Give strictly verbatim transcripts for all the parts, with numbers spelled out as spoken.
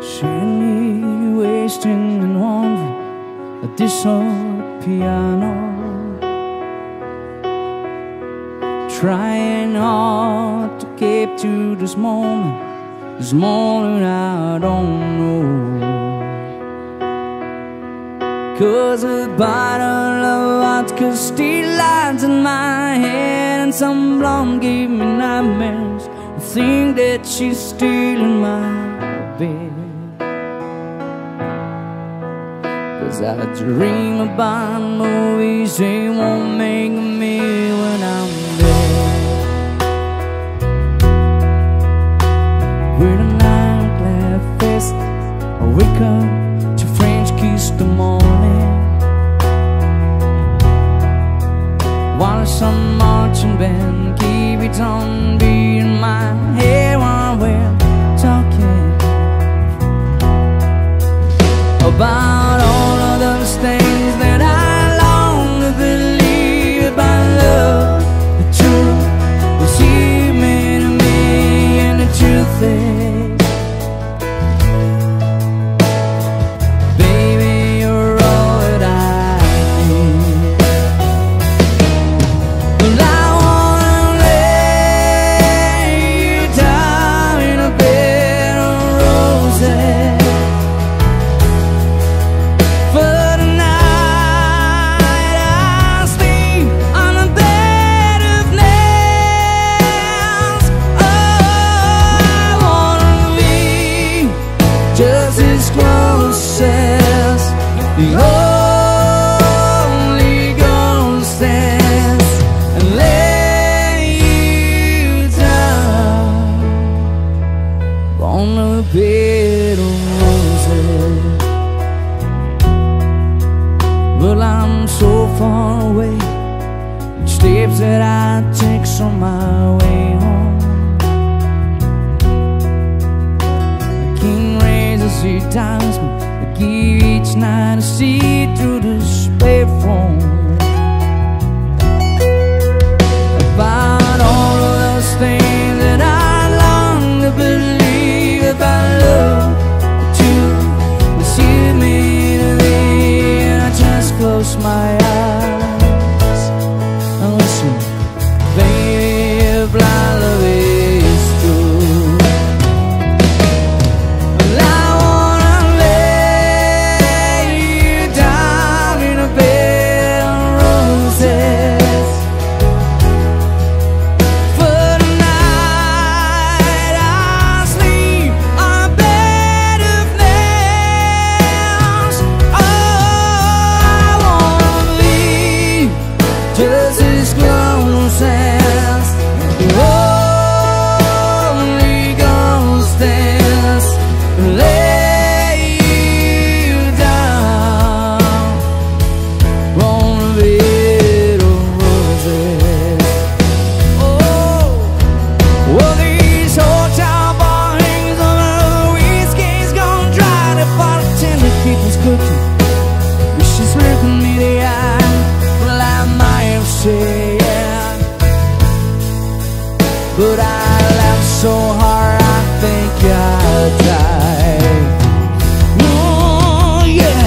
Seeing me wasting and wandering at this old piano, trying hard to keep to this moment, this moment I don't know. Cause a bottle of vodka still lies in my head, and some blonde gave me nightmares. I think that she's still in my bed. Cause I dream about movies they won't make me when I'm dead. With a nightlife fest, I wake up to French kiss the morning, while some marching band keep it on beating my head while we're talking about things that I long to believe about love. The truth was human to me, and the truth is, baby, you're all that I need. Well, I wanna lay you down in a bed of roses. For on a bed of roses, but I'm so far away. The steps that I take on my way home, the king raises he times me. I give each night a see through this platform. About all of those things that I long to believe about love, the truth was you made of me, and I just closed my eyes and listen, baby, if my love is true. Well, I wanna lay you down in a bed of roses. But I laughed so hard, I think I'll die. Oh, yeah.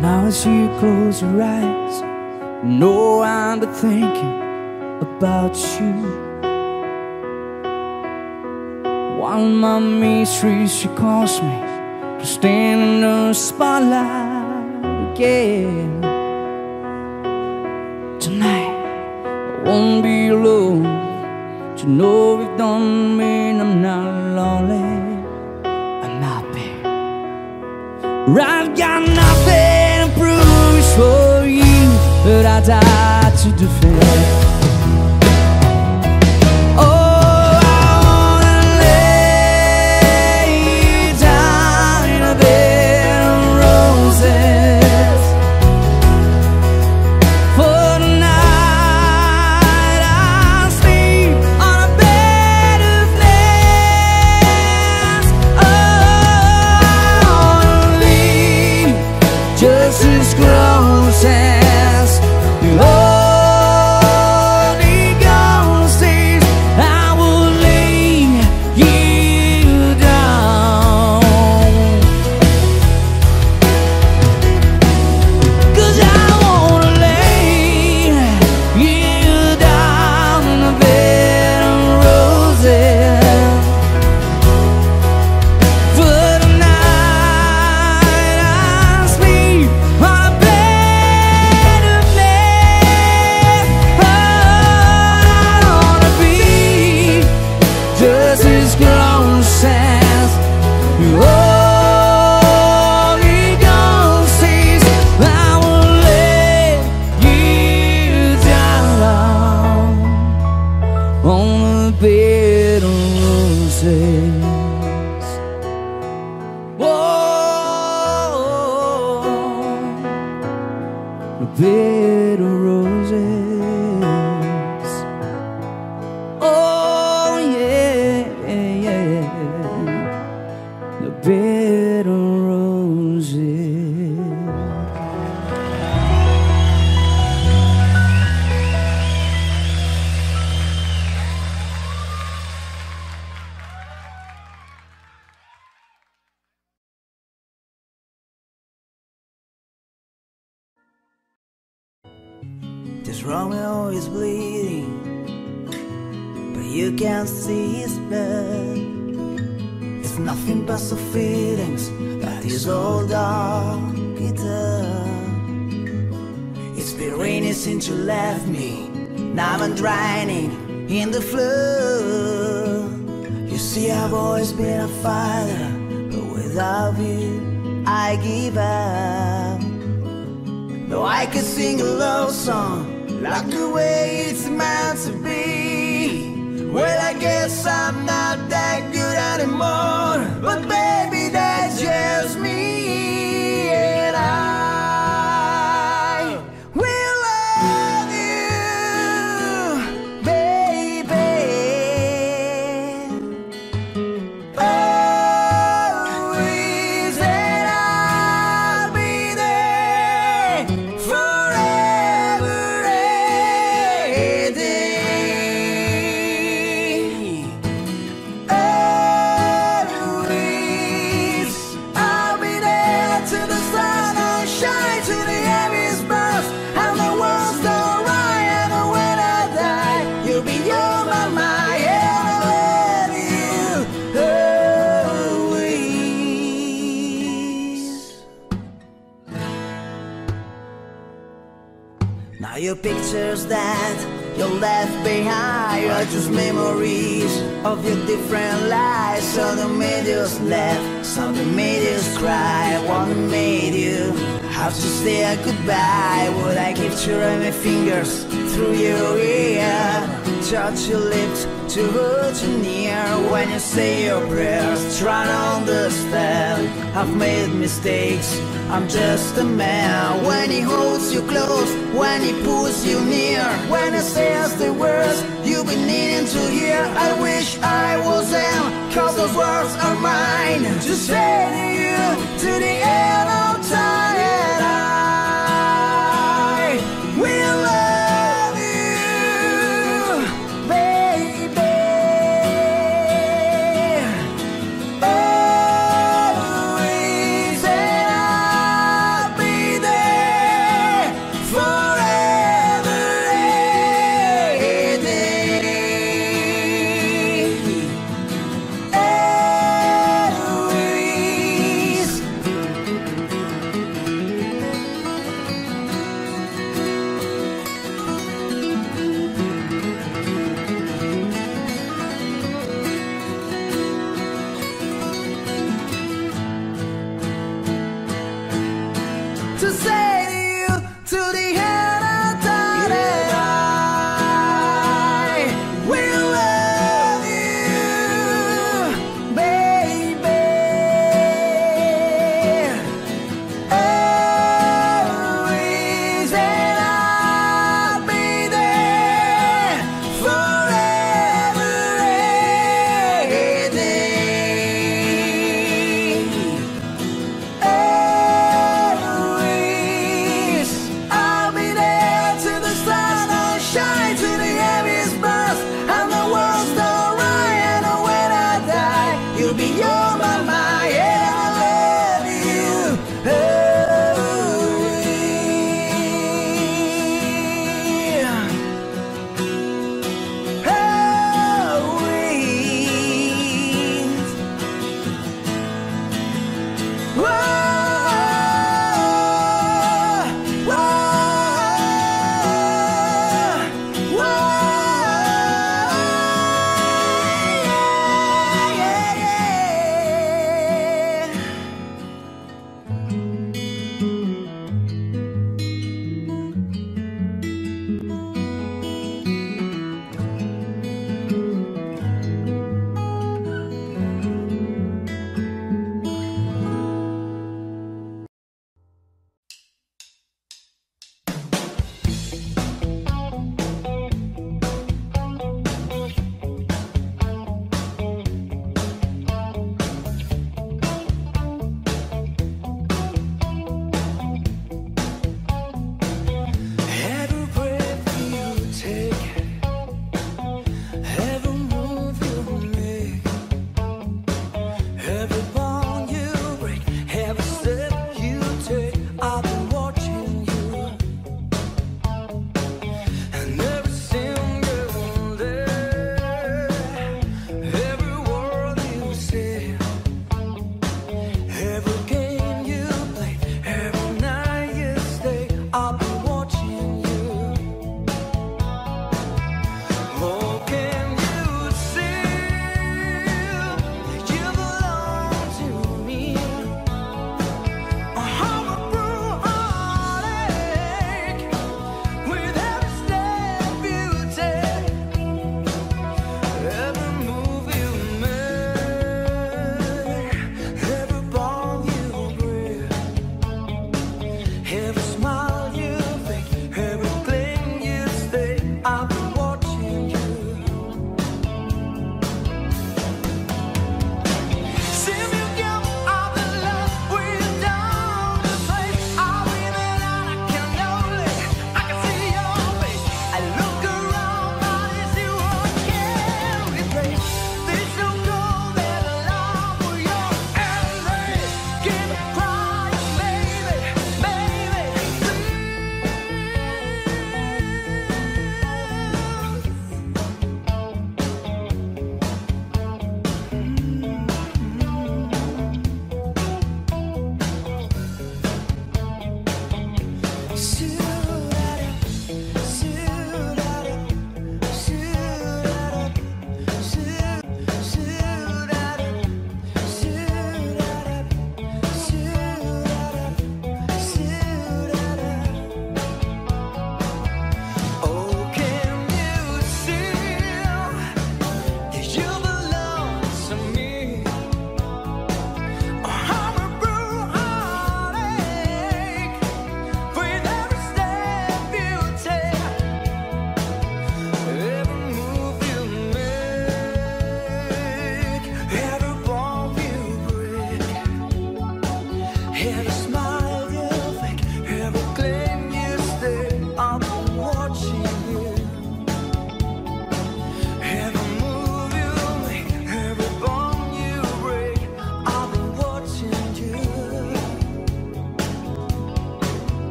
Now as you close your eyes, no, I'm but thinking about you. While my mistress, she calls me to stand in the spotlight again. Tonight I won't be alone, to know we've done mean I'm not lonely, I'm not bad. I've got nothing to prove. nada tudo feio. This wrong now is bleeding, but you can't see his blood. It's nothing but the feelings that is all dark it up. It's been raining since you left me. Now I'm drowning in the flood. You see, I've always been a fighter, but without you, I give up. Though I could sing a love song like the way it's meant to be, well, I guess I'm not that good anymore. But baby, that's just me. And I will love you, baby, always. And I'll be there forever. Your pictures that you left behind are just memories of your different lives. So the media's left, so the media's cry. What made you have to say a goodbye? Would I capture my fingers through your ear, touch your lips to hold you near? When you say your prayers, try to understand, I've made mistakes, I'm just a man. When he holds you close, when he pulls you near, when he says the words you've been needing to hear, I wish I was him, cause those words are mine to say to you, to the end of time. And I will love you, baby, oh. To say to you, to the end of time.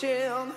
kitchen.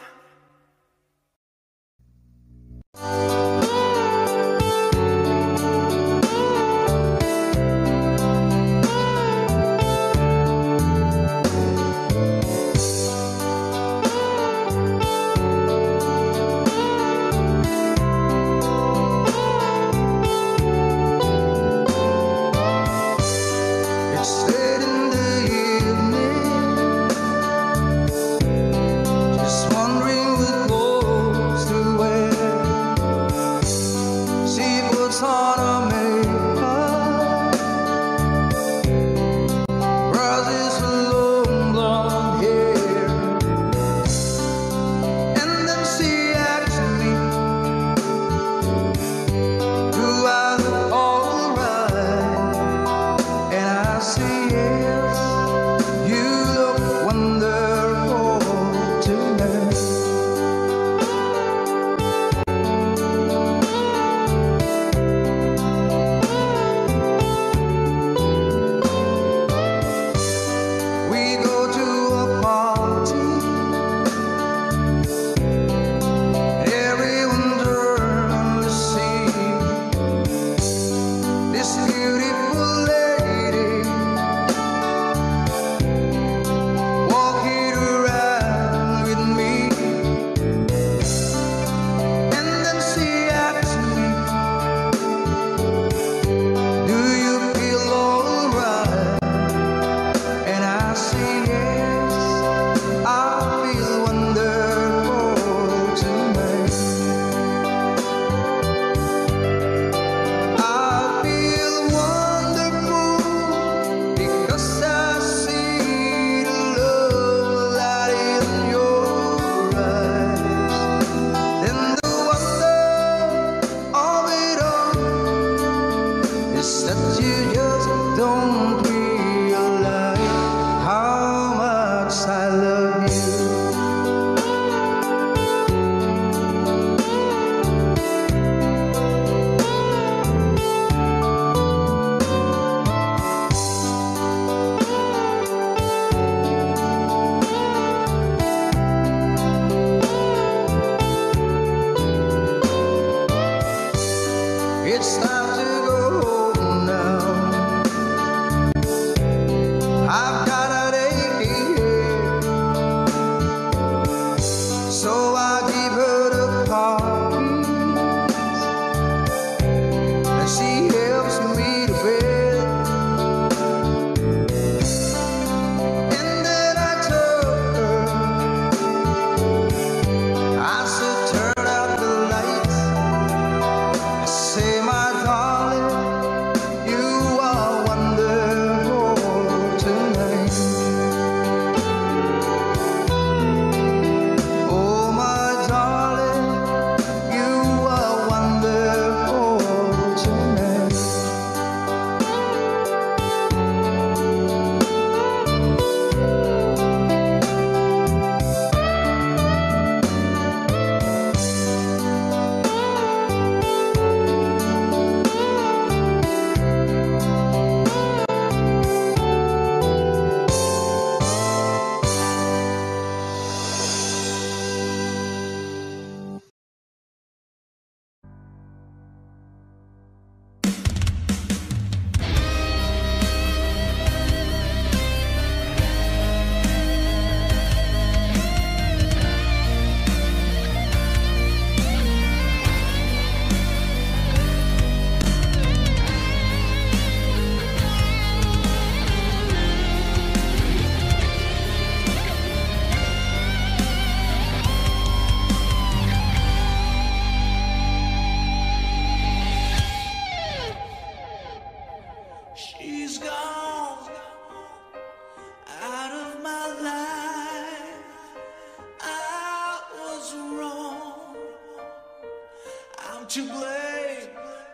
To blame,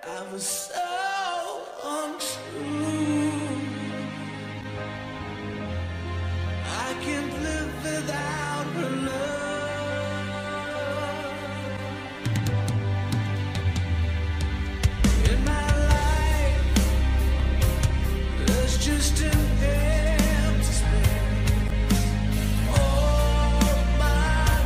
I was so untrue. I can't live without her love. In my life, there's just an empty space. All my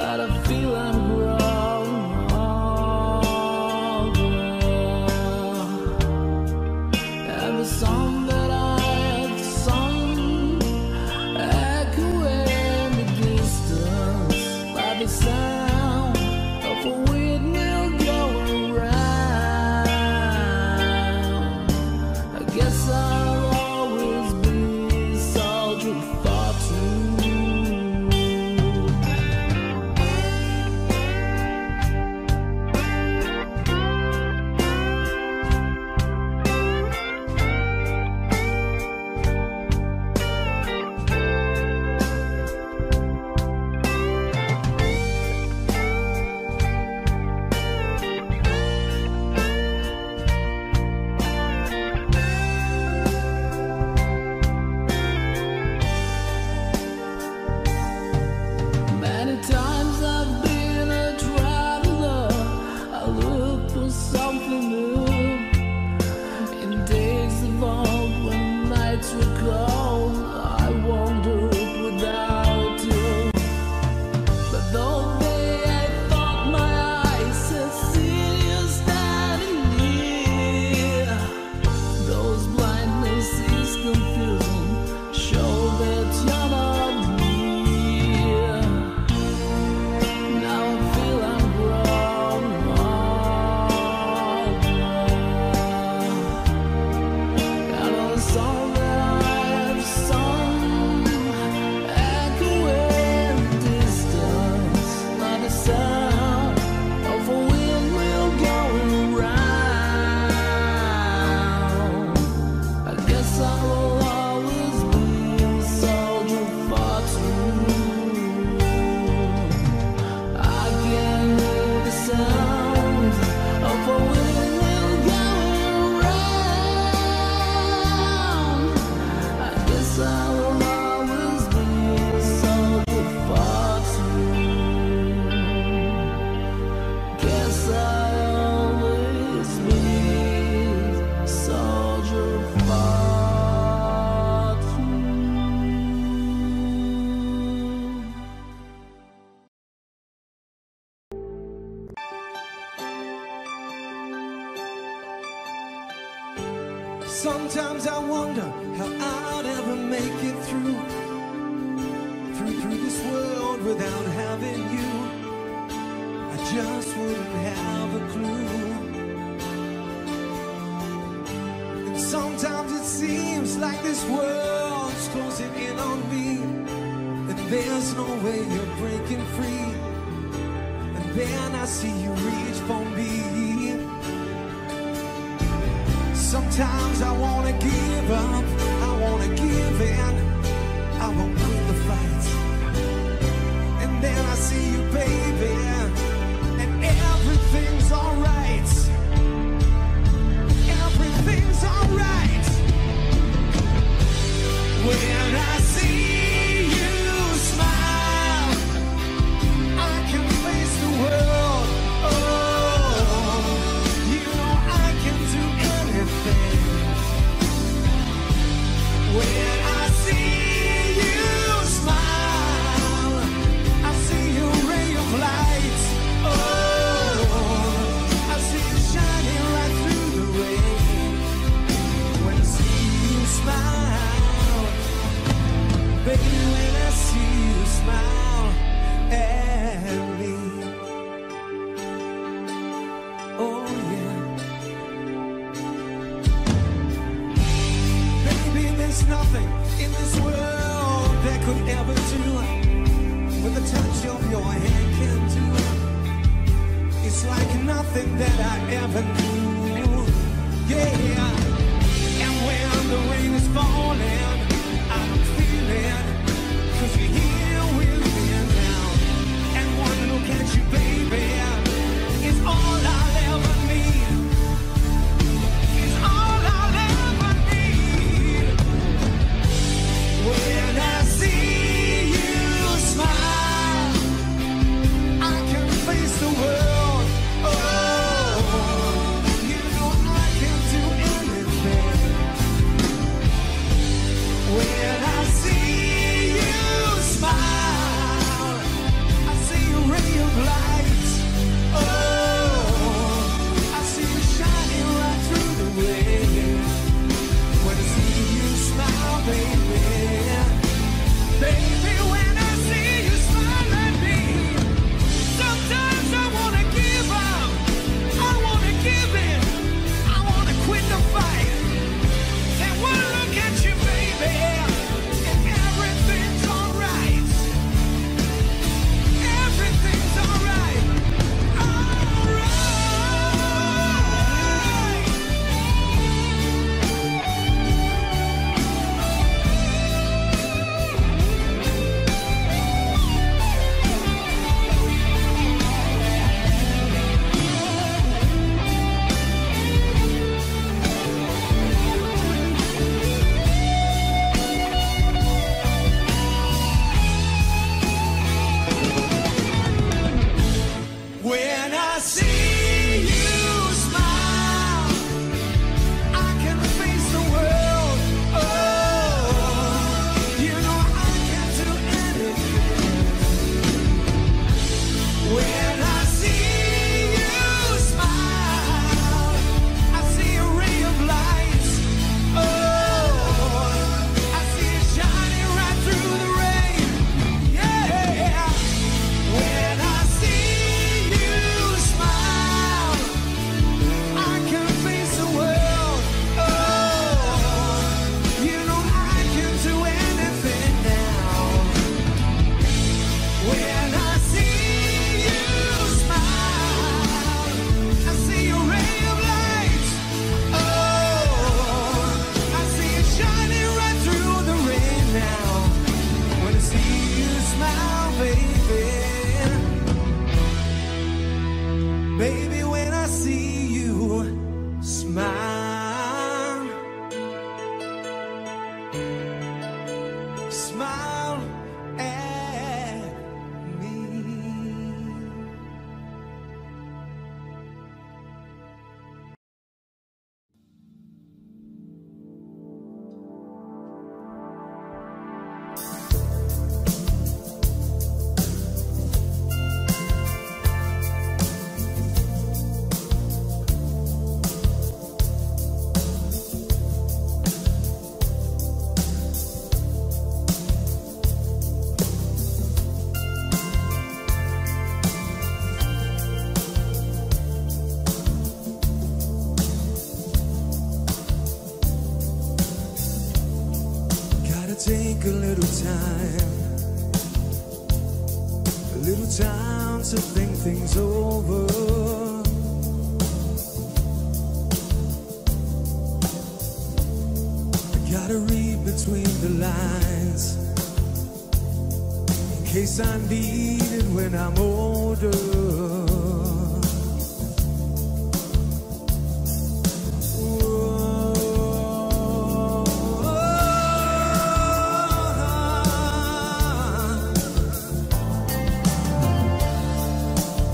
that I feel I'm wrong, wrong, wrong. And the song that I had sung echo in the distance, like the sound of a windmill going round. I guess I'll always be a soldier for two. Sometimes I wonder how I'd ever make it through, through, through this world without having you. I just wouldn't have a clue. And sometimes it seems like this world's closing in on me, and there's no way you're breaking free. And then I see you reach for me. Sometimes I wanna give up, I wanna give in, I won't win the fight. And then I see you, baby, and everything's alright. Everything's alright. When I see you smile, I can face the world. Oh, when I see you smile, I see you ray of light. Oh, I see you shining right through the rain. When I see you smile, baby, when I see you smile at me. Oh yeah. There's nothing in this world that could ever do what the touch of your hand can do. It's like nothing that I ever knew. Yeah. And when the rain is falling, I don't feel it, 'cause you're here with me now. And one look at you, baby, is all I'll ever need. It's all I'll ever need. When I see you smile, I can face the world. Oh, you know I can do anything. Baby, when I see you smile, smile at me. Take a little time, a little time to think things over. I gotta read between the lines, in case I need it when I'm older.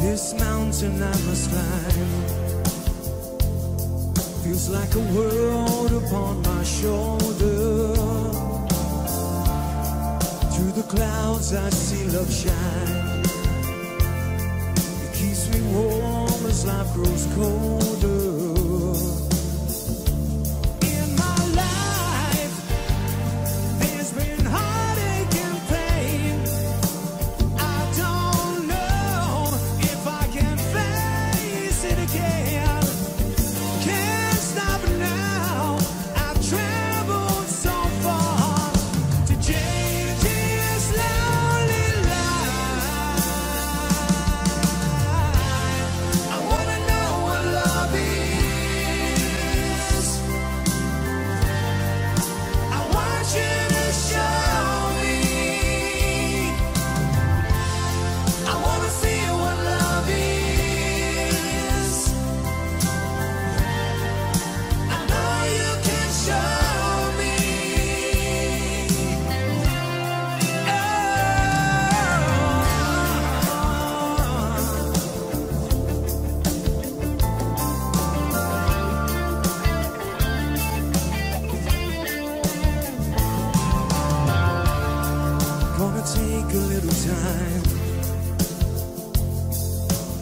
This mountain I must climb feels like a world upon my shoulders. Through the clouds I see love shine. It keeps me warm as life grows colder.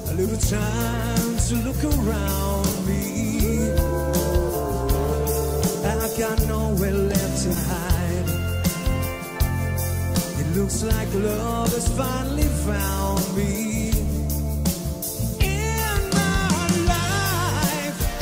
A little time to look around me. I got nowhere left to hide. It looks like love has finally found me. Love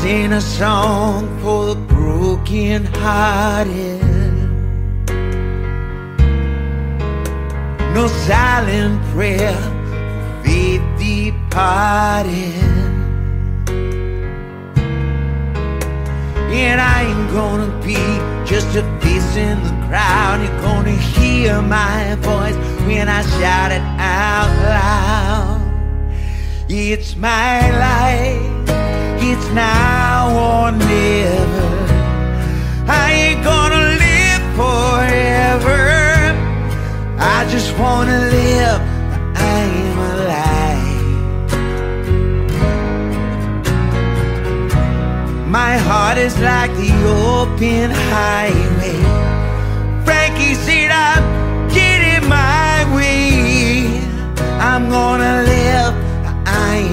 sing a song for the broken hearted. No silent prayer for faith departed. And I ain't gonna be just a face in the crowd. You're gonna hear my voice when I shout it out loud. It's my life, it's now or never. I ain't gonna live forever. I just wanna live, I am alive. My heart is like the open highway. Frankie said I'm getting my way. I'm gonna live, I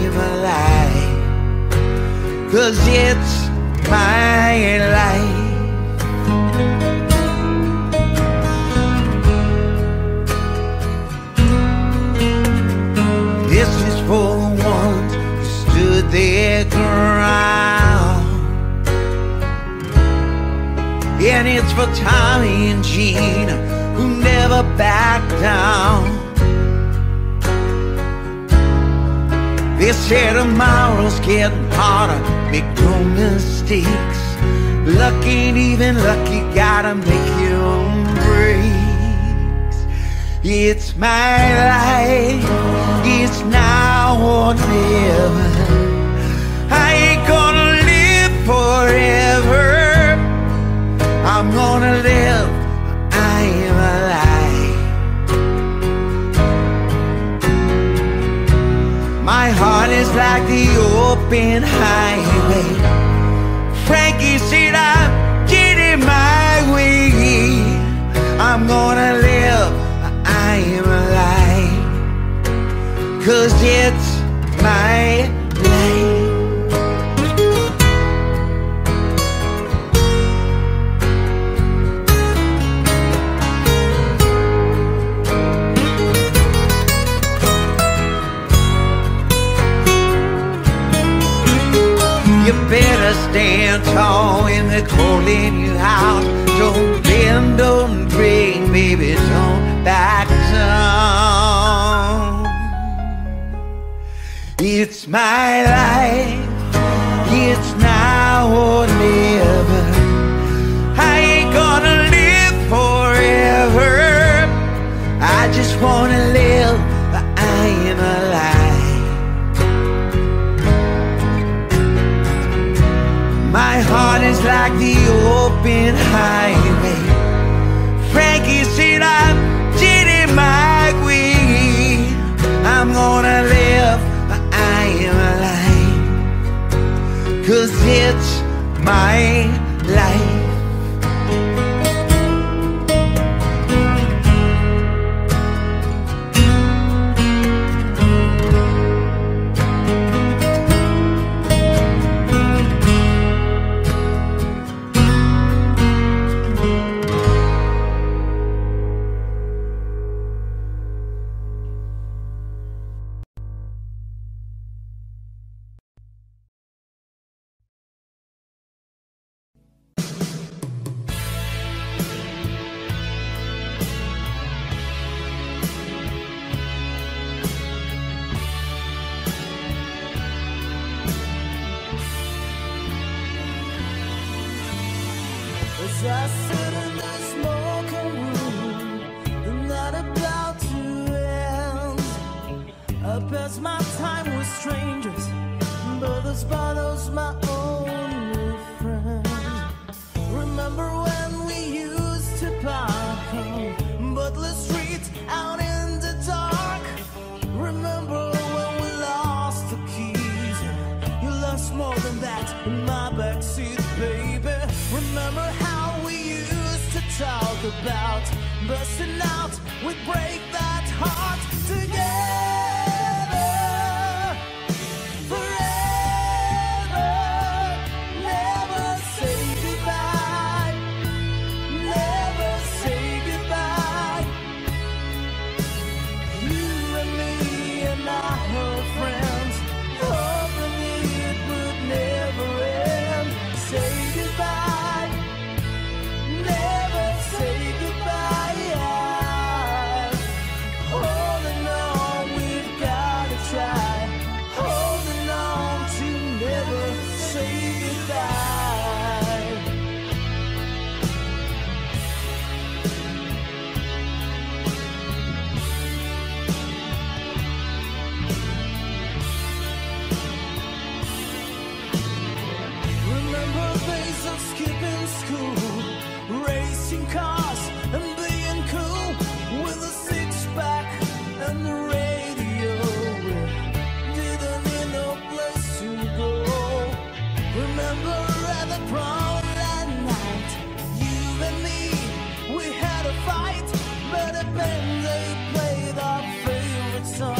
am alive. Cause it's my life. This is for the ones who stood their ground. And it's for Tommy and Gina who never backed down. They said tomorrow's getting harder, make no mistakes. Luck ain't even lucky, gotta make your own breaks. It's my life, it's now or never. I ain't gonna live forever. I'm gonna live, I am alive. My heart is like the open highway. Frankie said I'm getting my way. I'm gonna live, I am alive. Cause it's my life. You better stand tall when they're calling you out. Don't bend, don't break, baby, don't back down. It's my life, it's now or never. I ain't gonna live forever. I just wanna live, but I am alive. My heart is like the open highway. Frankie said I did it my way. I'm gonna live, I am alive. Cause it's my life. Friends, hoping it would never end. remember days of skipping school, racing cars and being cool, with a six-pack and the radio. Didn't need no place to go. Remember at the prom that night, you and me, we had a fight, but a band they played our favorite song, and I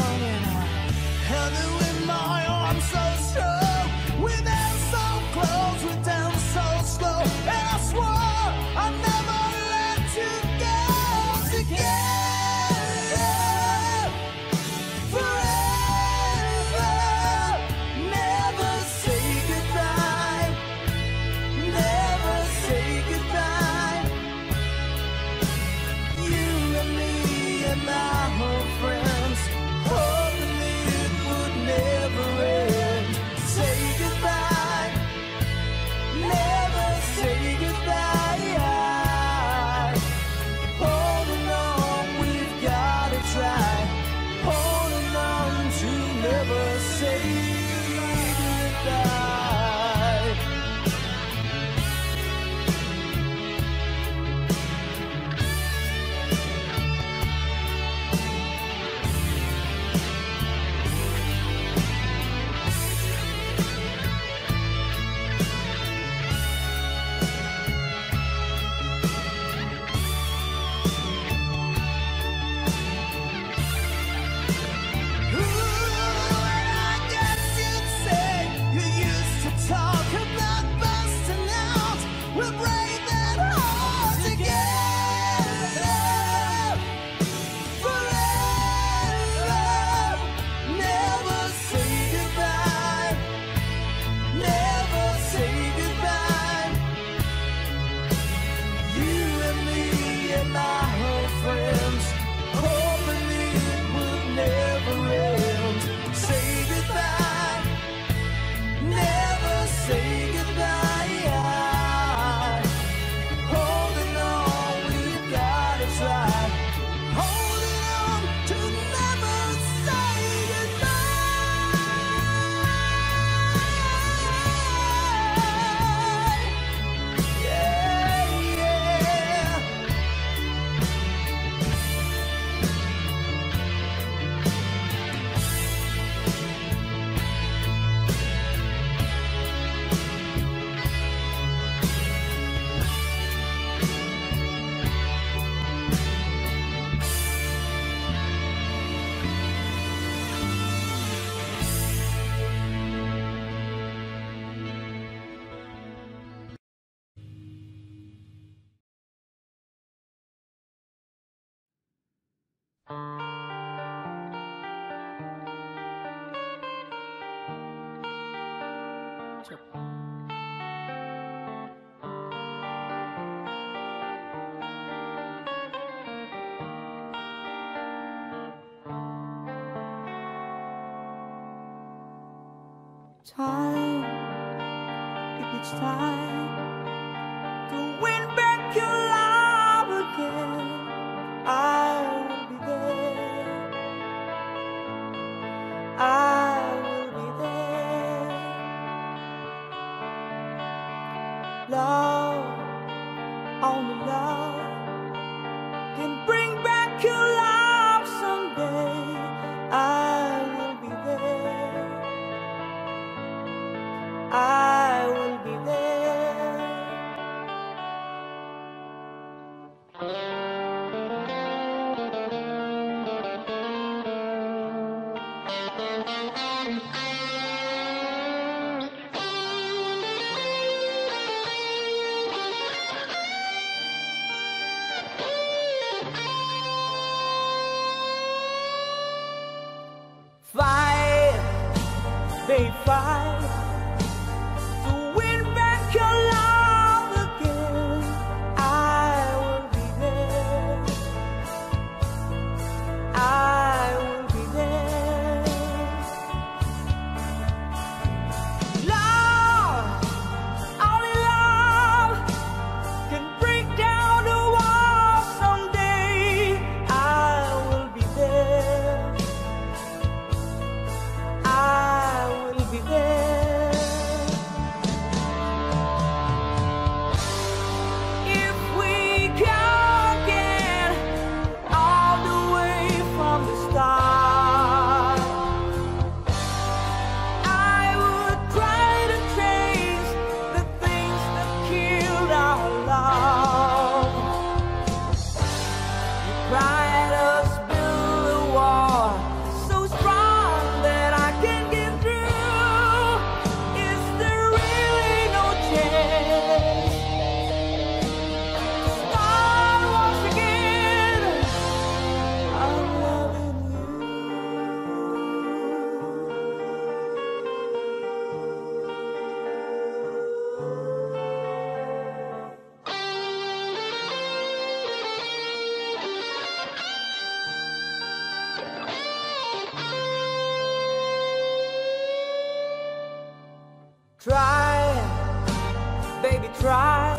held you in my arms so strong. We danced so close, we danced so slow, and I swore I'd never let you go. Together, forever, never say goodbye, never say goodbye. You and me and my whole friends, hoping it would never end. Say goodbye, never say goodbye. Holding on, we've gotta try. Holding on to never say goodbye. Ooh, and I guess you'd say you used to talk about busting out. We'll break that heart together, forever, never say goodbye, never say goodbye. You and me and my whole friends, hoping it would never end. Say goodbye, never say goodbye. Holding on, we've gotta try. Holding on to never say goodbye. Yeah, yeah. Time, it's time to win back your love again. I will be there, I will be there. Love, only love can bring back your love someday. I will be there, I will be there. Fight, they fight to win back your love again. I will be there, I will be there. Love, only love can break down the wall someday. I will be there, I will be there. Try, baby, try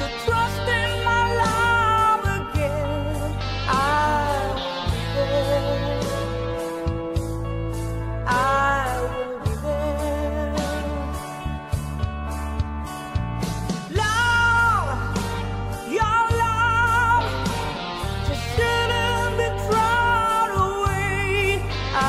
to trust in my love again. I will, I will be there. Love, your love just shouldn't be thrown away. I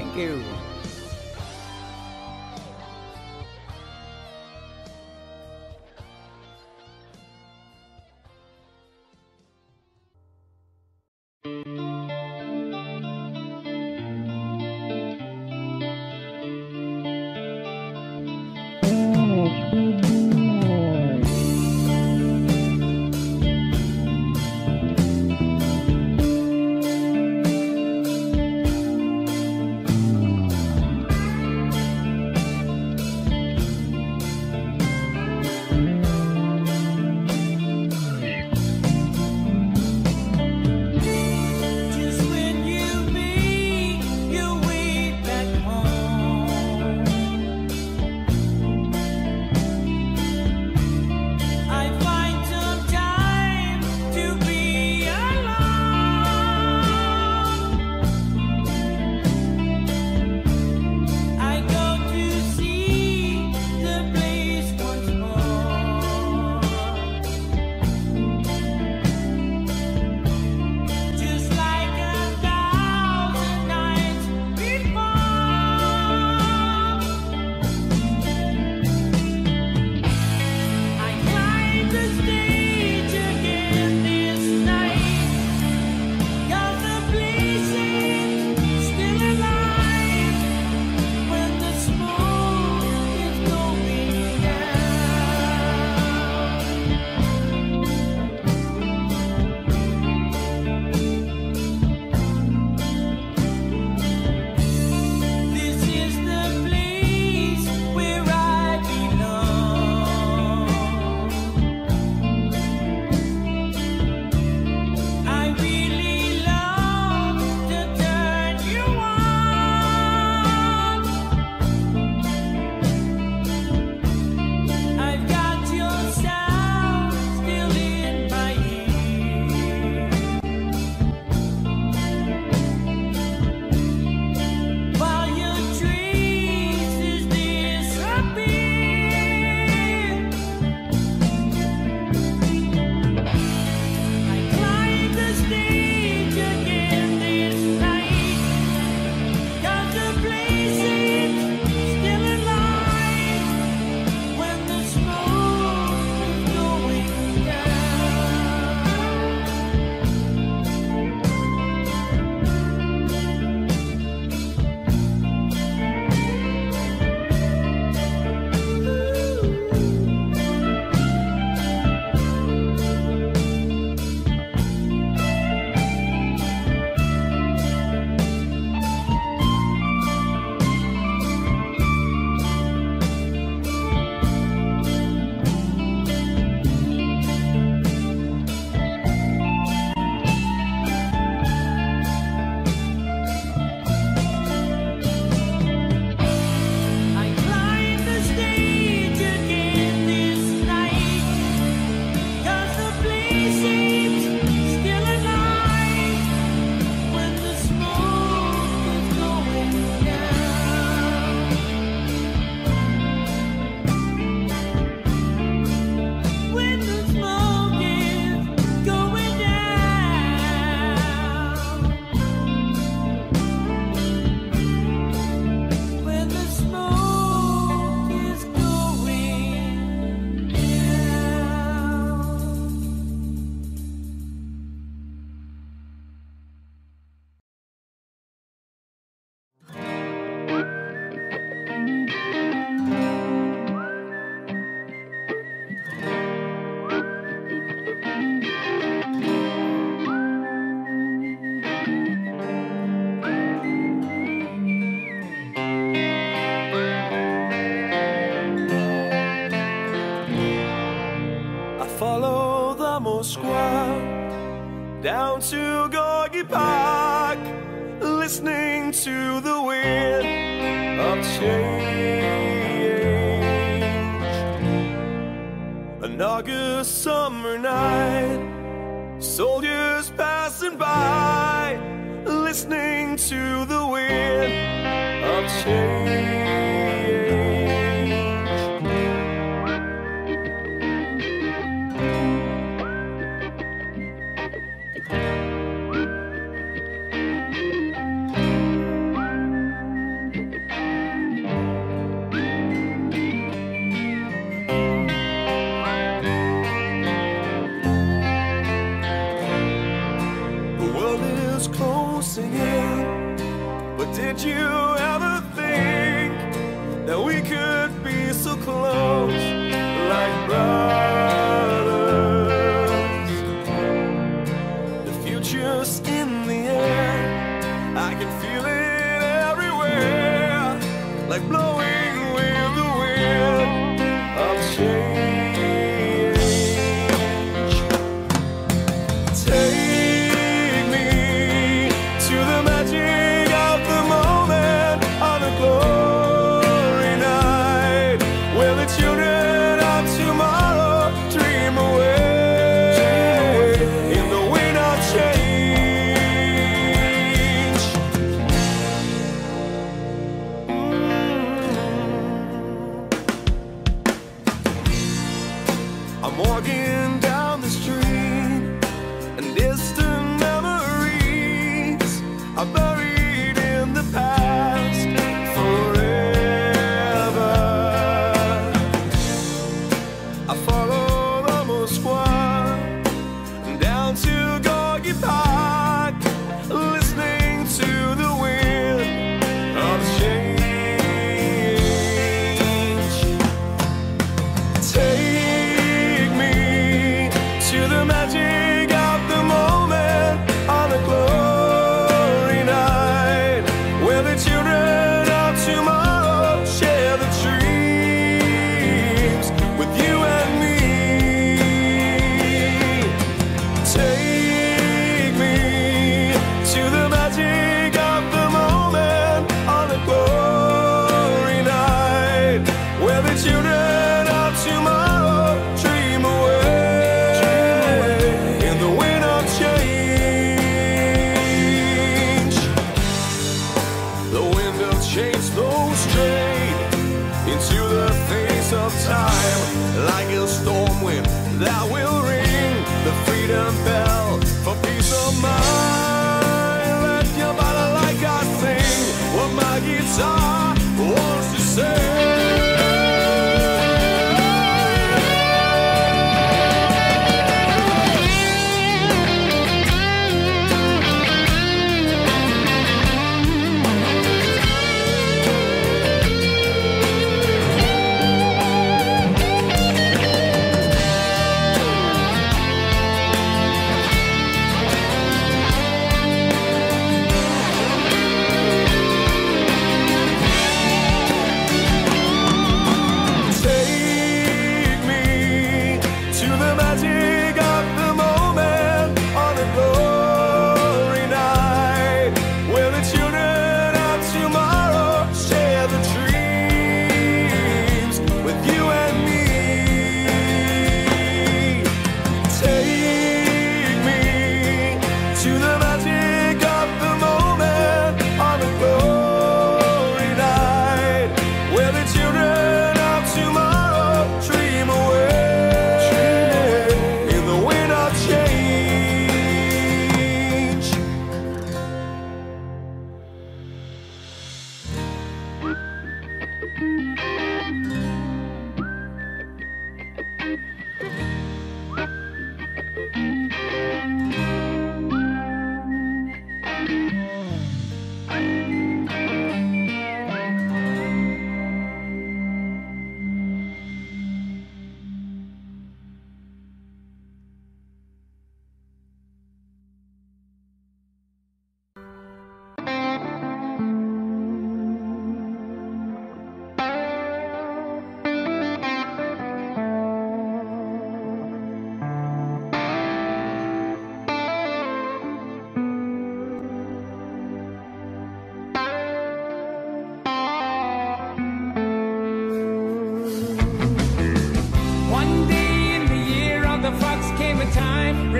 Thank you. Down to Gorky Park, listening to the wind of change. An August summer night, soldiers passing by, listening to the wind of change. Did you ever think that we could be so close, like brothers? The future's in the air, I can feel it everywhere, like blowing with the wind of change. Take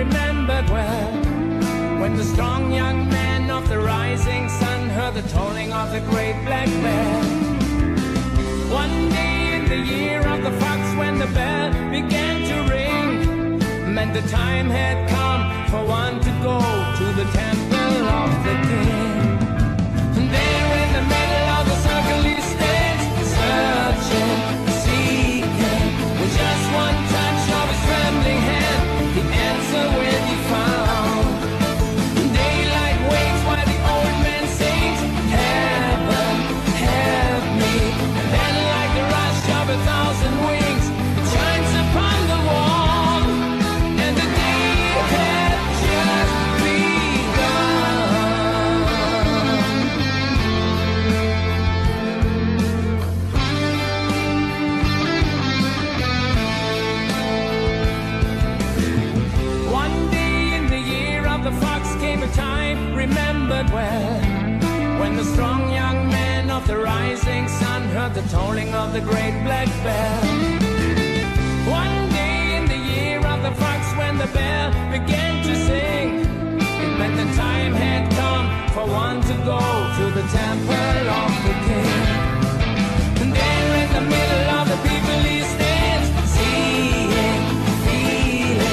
remembered well, when the strong young man of the rising sun heard the tolling of the great black bell. One day in the year of the fox, when the bell began to ring, meant the time had come for one to go to the temple of the king. And there in the middle of the circle he stands, searching, seeking, with just one touch of his trembling hand, the answer will be found. Daylight waits while the old man sings, heaven, help me. And then like the rush of a thousand wings, it shines upon the wall, and the day had just begun. One day in the year of the fox came a time remembered well, when the strong young man of the rising sun heard the tolling of the great black bell. One day in the year of the fox, when the bell began to sing, it meant the time had come for one to go to the temple of the king. And there in the middle of the people he stands, seeing, feeling,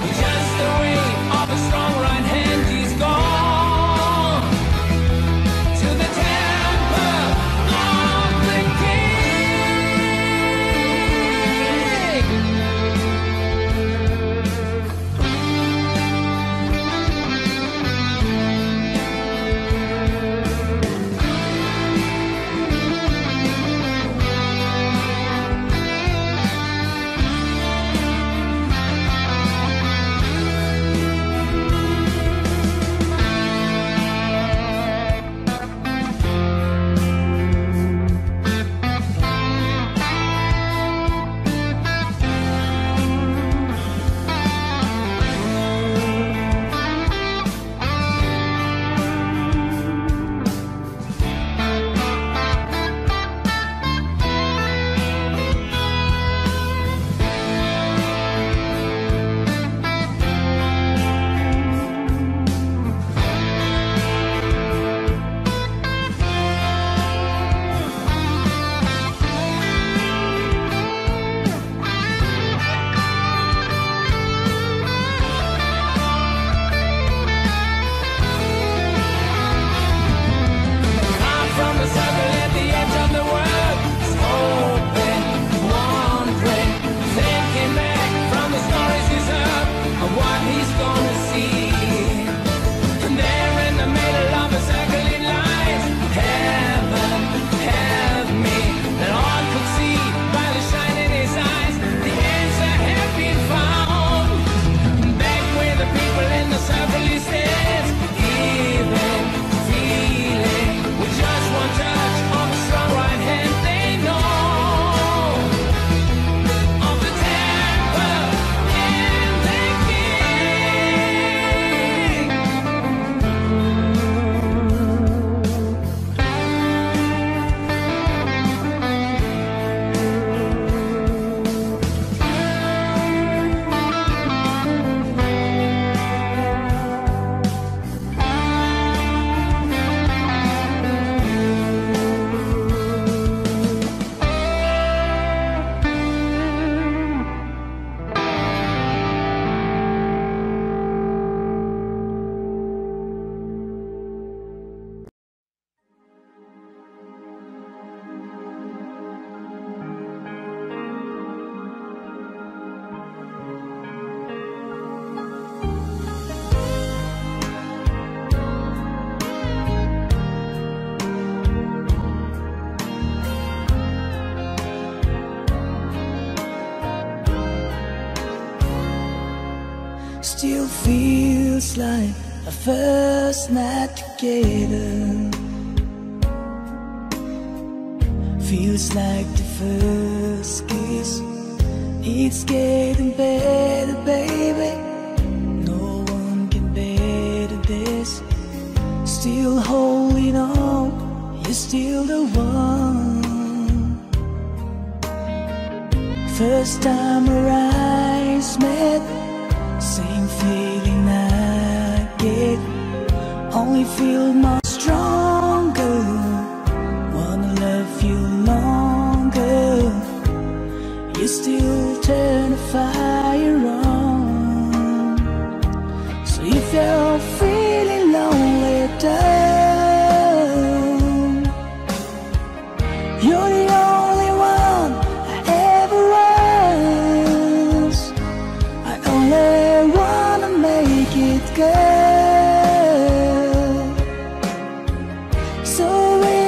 with just the wave of a strong right hand, he's gone to the temple of the king. Still feels like a first night together. Feels like the first kiss. It's getting better, baby. No one can better this. Still holding on, you're still the one. First time our eyes met, same fate down. You're the only one I ever was. I only wanna make it good. So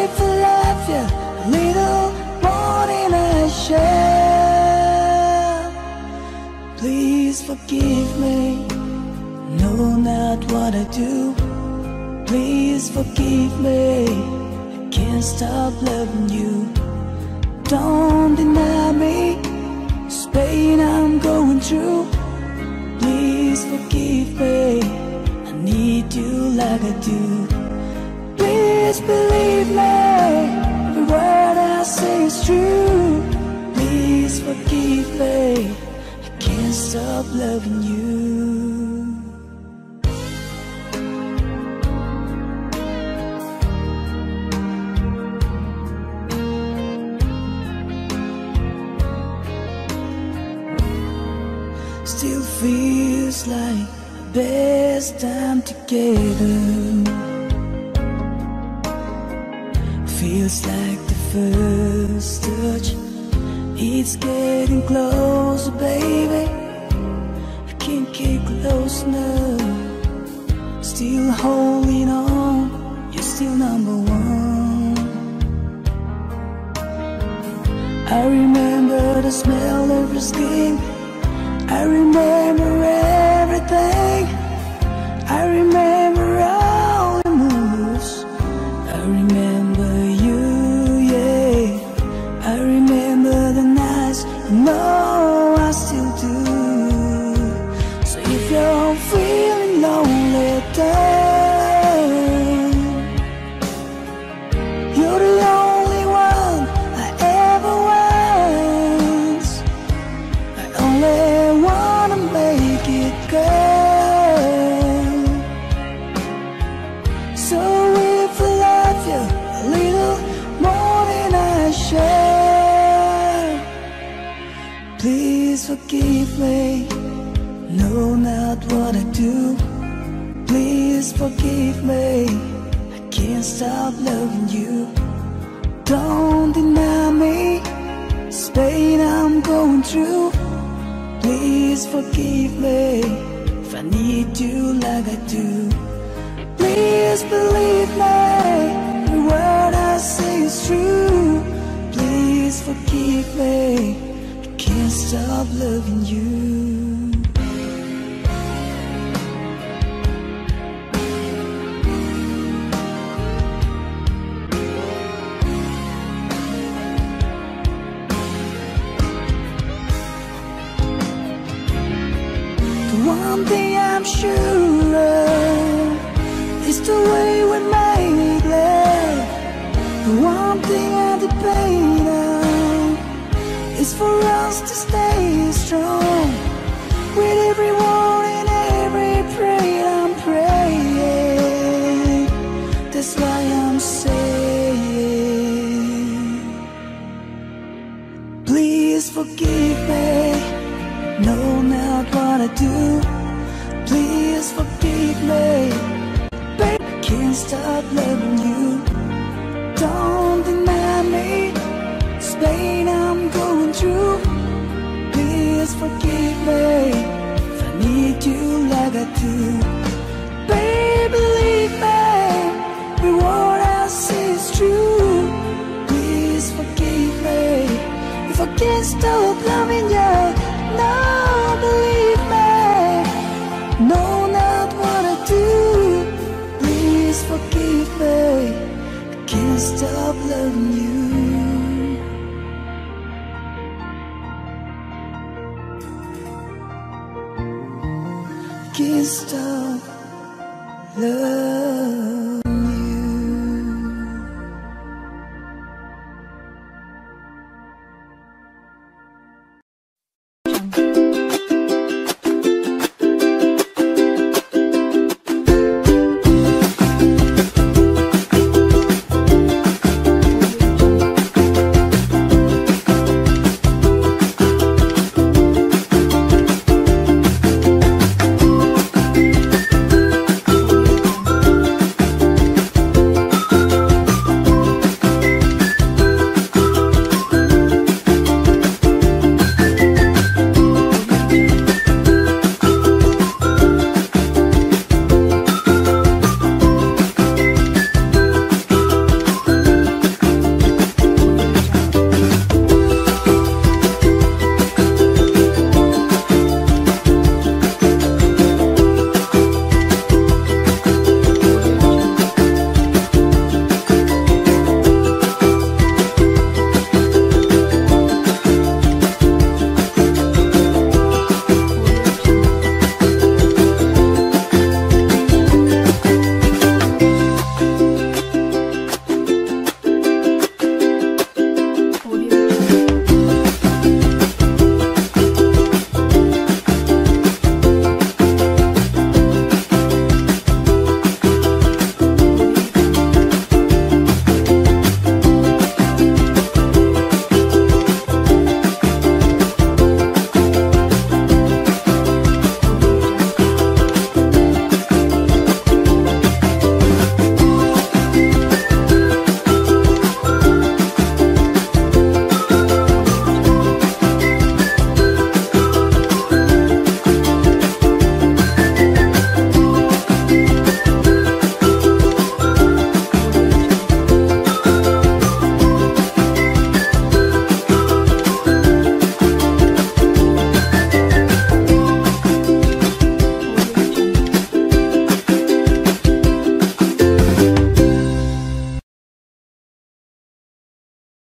if I love you a little more than I should, please forgive me. No, not what I do. Please forgive me, I can't stop loving you. Don't deny me this pain I'm going through. Please forgive me, I need you like I do. Please believe me, every word I say is true. Please forgive me, I can't stop loving you. Still feels like the best time together. Feels like the first touch. It's getting closer, baby. I can't get close now. Still holding on, you're still number one. I remember the smell of your skin. I remember everything. I remember all the moves. I remember you, yeah. I remember the nights. No, I still do. So if you're feeling lonely, then you're the only one I ever was. I only please forgive me, no, not what I do. Please forgive me, I can't stop loving you. Don't deny me this pain I'm going through. Please forgive me, if I need you like I do. Please believe me, every word I say is true. Please forgive me, can't stop loving you. The one thing I'm sure of is the way we make love. The one thing I debate on is for us to stay strong. With every word and every prayer I'm praying. That's why I'm saying, please forgive me. No, not what I do. Please forgive me. Baby, I can't stop loving you. Don't deny me this pain I'm going through. Please forgive me, if I need you like I do. Baby, believe me, every word I say is true. Please forgive me, if I can't stop loving you. No, believe me, no, not what I do. Please forgive me, I can't stop loving you. Can't stop love.